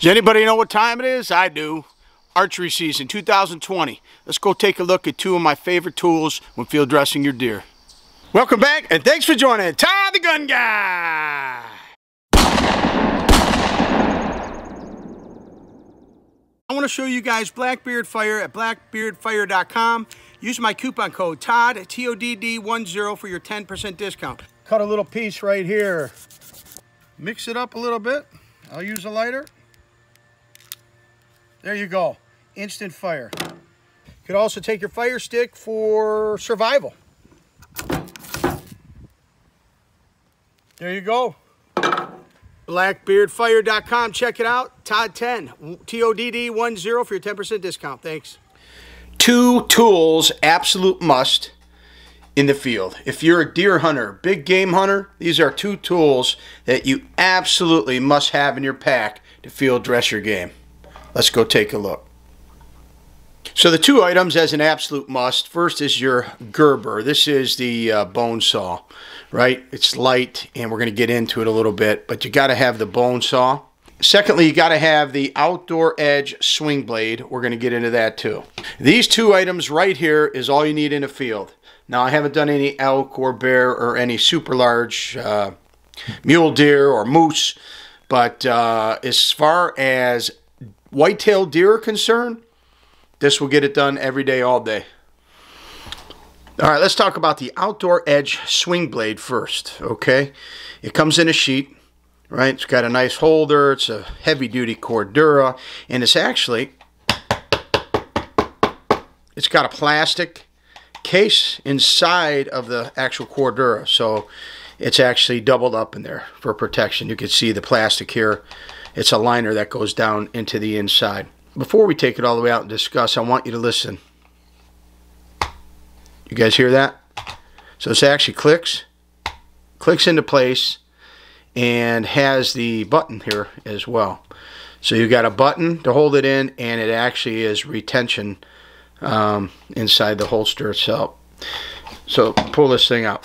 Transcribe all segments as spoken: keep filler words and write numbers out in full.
Does anybody know what time it is? I do. Archery season two thousand twenty. Let's go take a look at two of my favorite tools when field dressing your deer. Welcome back and thanks for joining Todd the Gun Guy. I want to show you guys Blackbeard Fire at blackbeard fire dot com. Use my coupon code Todd, T O D D one zero, for your ten percent discount. Cut a little piece right here. Mix it up a little bit. I'll use a lighter. There you go. Instant fire. You could also take your fire stick for survival. There you go. blackbeard fire dot com. Check it out. Todd ten. T O D D one zero for your ten percent discount. Thanks. Two tools, absolute must in the field. If you're a deer hunter, big game hunter, these are two tools that you absolutely must have in your pack to field dress your game. Let's go take a look. So the two items as an absolute must. First is your Gerber. This is the uh, bone saw, right? It's light, and we're going to get into it a little bit, but you got to have the bone saw. Secondly, you got to have the Outdoor Edge Swing Blade. We're going to get into that too. These two items right here is all you need in a field. Now, I haven't done any elk or bear or any super large uh, mule deer or moose, but uh, as far as white-tailed deer are concerned, this will get it done every day, all day. All right, let's talk about the Outdoor Edge Swing Blade first, okay? It comes in a sheet, right? It's got a nice holder. It's a heavy-duty Cordura, and it's actually, it's got a plastic case inside of the actual Cordura, so it's actually doubled up in there for protection. You can see the plastic here. It's a liner that goes down into the inside. Before we take it all the way out and discuss, I want you to listen. You guys hear that? So this actually clicks, clicks into place, and has the button here as well. So you've got a button to hold it in, and it actually is retention um, inside the holster itself. So pull this thing out.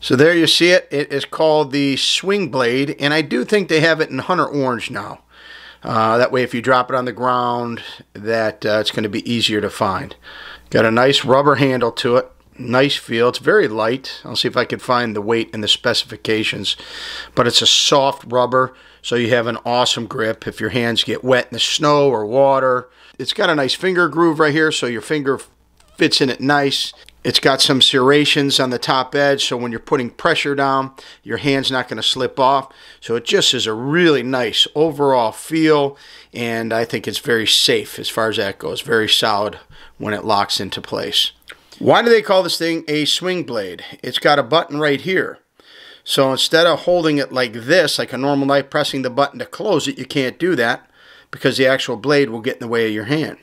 So there you see it. It is called the Swing Blade, and I do think they have it in Hunter Orange now. Uh, that way, if you drop it on the ground, that uh, it's going to be easier to find. Got a nice rubber handle to it. Nice feel. It's very light. I'll see if I can find the weight and the specifications. But it's a soft rubber, so you have an awesome grip if your hands get wet in the snow or water. It's got a nice finger groove right here, so your finger fits in it nice. It's got some serrations on the top edge, so when you're putting pressure down, your hand's not going to slip off. So it just is a really nice overall feel, and I think it's very safe as far as that goes. Very solid when it locks into place. Why do they call this thing a swing blade? It's got a button right here. So instead of holding it like this, like a normal knife, pressing the button to close it, you can't do that because the actual blade will get in the way of your hand.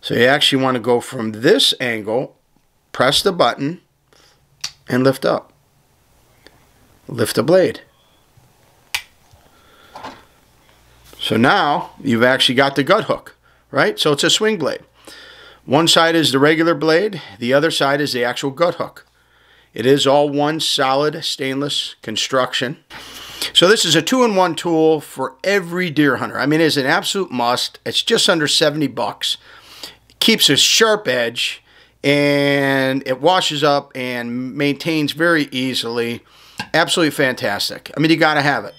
So you actually want to go from this angle, press the button, and lift up. Lift the blade. So now you've actually got the gut hook, right? So it's a swing blade. One side is the regular blade. The other side is the actual gut hook. It is all one solid stainless construction. So this is a two-in-one tool for every deer hunter. I mean, it's an absolute must. It's just under seventy bucks. Keeps a sharp edge, and it washes up and maintains very easily. Absolutely fantastic. I mean, you got to have it.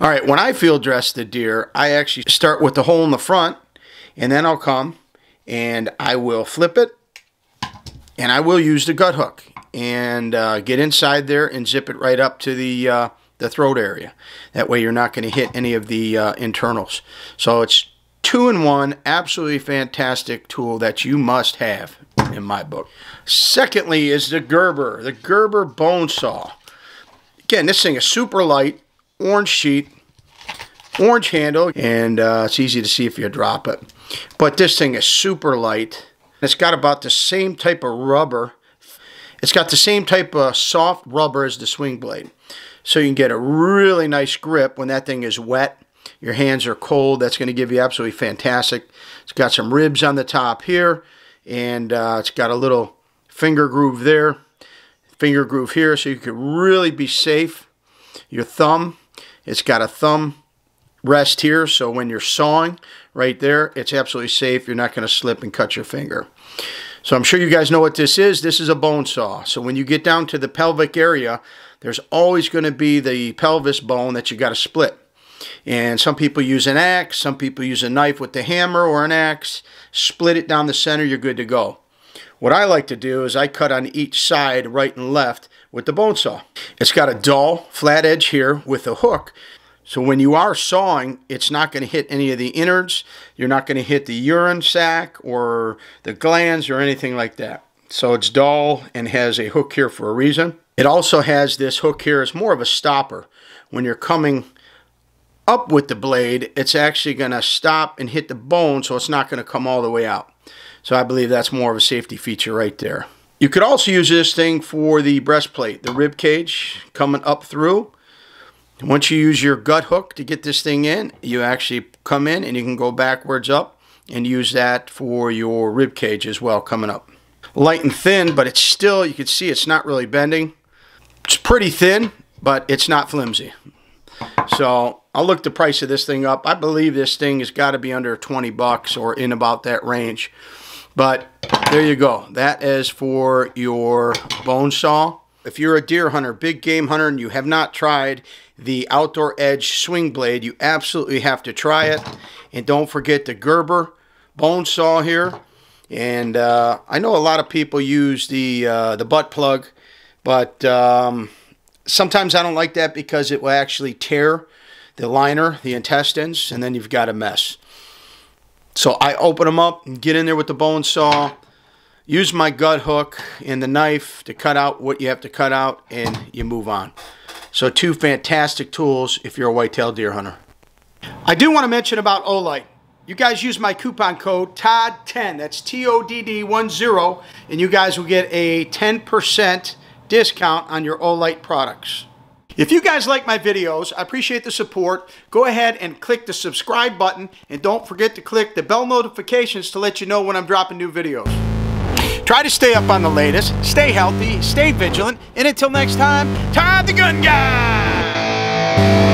All right, when I field dress the deer, I actually start with the hole in the front, and then I'll come and I will flip it, and I will use the gut hook and uh, get inside there and zip it right up to the uh, the throat area. That way you're not going to hit any of the uh, internals. So it's two in one, absolutely fantastic tool that you must have in my book. Secondly is the Gerber, the Gerber Bone Saw. Again, this thing is super light, orange sheet, orange handle, and uh, it's easy to see if you drop it. But this thing is super light. It's got about the same type of rubber. It's got the same type of soft rubber as the swing blade. So you can get a really nice grip when that thing is wet. Your hands are cold. That's going to give you absolutely fantastic. It's got some ribs on the top here, and uh, it's got a little finger groove there, finger groove here, so you can really be safe. Your thumb, it's got a thumb rest here, so when you're sawing right there, it's absolutely safe. You're not going to slip and cut your finger. So I'm sure you guys know what this is. This is a bone saw. So when you get down to the pelvic area, there's always going to be the pelvis bone that you got to split. And some people use an axe, some people use a knife with the hammer or an axe. Split it down the center, you're good to go. What I like to do is I cut on each side, right and left, with the bone saw. It's got a dull, flat edge here with a hook. So when you are sawing, it's not going to hit any of the innards. You're not going to hit the urine sac or the glands or anything like that. So it's dull and has a hook here for a reason. It also has this hook here. It's more of a stopper. When you're coming up with the blade, it's actually going to stop and hit the bone, so it's not going to come all the way out. So I believe that's more of a safety feature right there. You could also use this thing for the breastplate, the rib cage coming up through. Once you use your gut hook to get this thing in, you actually come in and you can go backwards up and use that for your rib cage as well coming up. Light and thin, but it's still, you can see it's not really bending. It's pretty thin, but it's not flimsy. So I'll look the price of this thing up. I believe this thing has got to be under twenty bucks or in about that range. But there you go. That is for your bone saw. If you're a deer hunter, big game hunter, and you have not tried the Outdoor Edge Swing Blade, you absolutely have to try it. And don't forget the Gerber Bone Saw here. And uh, I know a lot of people use the, uh, the butt plug, but um, sometimes I don't like that because it will actually tear the liner, the intestines, and then you've got a mess. So I open them up and get in there with the bone saw. Use my gut hook and the knife to cut out what you have to cut out, and you move on. So two fantastic tools if you're a whitetail deer hunter. I do want to mention about Olight. You guys use my coupon code Todd ten, that's T O D D one zero, and you guys will get a ten percent discount on your Olight products. If you guys like my videos, I appreciate the support. Go ahead and click the subscribe button, and don't forget to click the bell notifications to let you know when I'm dropping new videos. Try to stay up on the latest, stay healthy, stay vigilant, and until next time, Todd the Gun Guy!